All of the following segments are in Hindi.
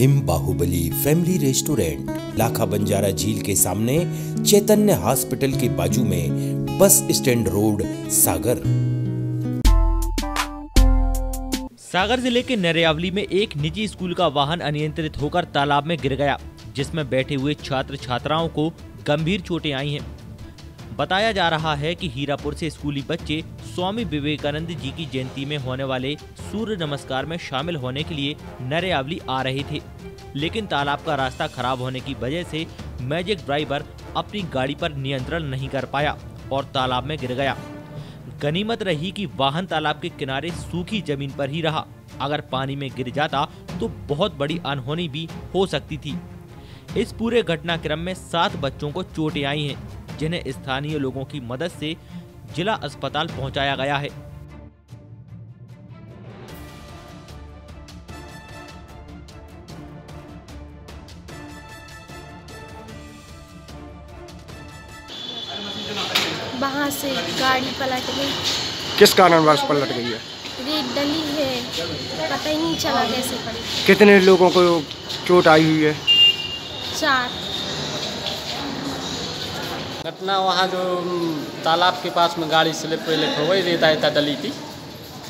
हिमबाहुबली फैमिली रेस्टोरेंट, लाखा बंजारा झील के सामने, चेतन्य हॉस्पिटल के बाजू में, बस स्टैंड रोड, सागर। सागर जिले के नरयावली में एक निजी स्कूल का वाहन अनियंत्रित होकर तालाब में गिर गया, जिसमें बैठे हुए छात्र छात्राओं को गंभीर चोटें आई हैं। बताया जा रहा है कि हीरापुर से स्कूली बच्चे स्वामी विवेकानंद जी की जयंती में होने वाले सूर्य नमस्कार में शामिल होने के लिए नरयावली आ रहे थे, लेकिन तालाब का रास्ता खराब होने की वजह से मैजिक ड्राइवर अपनी गाड़ी पर नियंत्रण नहीं कर पाया और तालाब में गिर गया। गनीमत रही कि वाहन तालाब के किनारे सूखी जमीन पर ही रहा, अगर पानी में गिर जाता तो बहुत बड़ी अनहोनी भी हो सकती थी। इस पूरे घटनाक्रम में 7 बच्चों को चोटें आई हैं, जिन्हें स्थानीय लोगों की मदद से जिला अस्पताल पहुंचाया गया है। वहाँ से गाड़ी पलट गई। किस कारणवश पलट गई है? रेत डली है, पता ही नहीं चला कैसे पड़ी। कितने लोगों को चोट आई हुई है? 4। घटना वहाँ जो तालाब के पास में गाड़ी स्लिप विलिप हो गई, रेता रेता डली थी,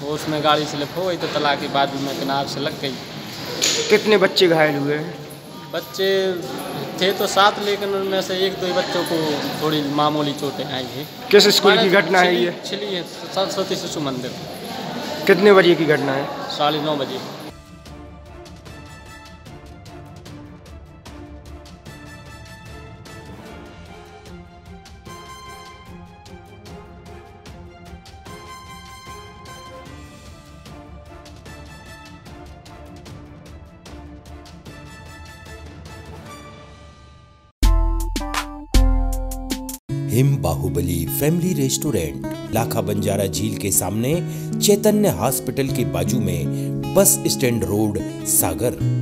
वो उसमें गाड़ी स्लिप हो गई तो तालाब के बाद में किनार से लग गई। कितने बच्चे घायल हुए? बच्चे थे तो 7, लेकिन उनमें से 1-2 बच्चों को थोड़ी मामूली चोटें आई है। किस स्कूल की घटना है ये? छिली है, सरस्वती शिशु मंदिर। कितने बजे की घटना है? 9:30 बजे। हिमबाहुबली फैमिली रेस्टोरेंट, लाखा बंजारा झील के सामने, चैतन्य हॉस्पिटल के बाजू में, बस स्टैंड रोड, सागर।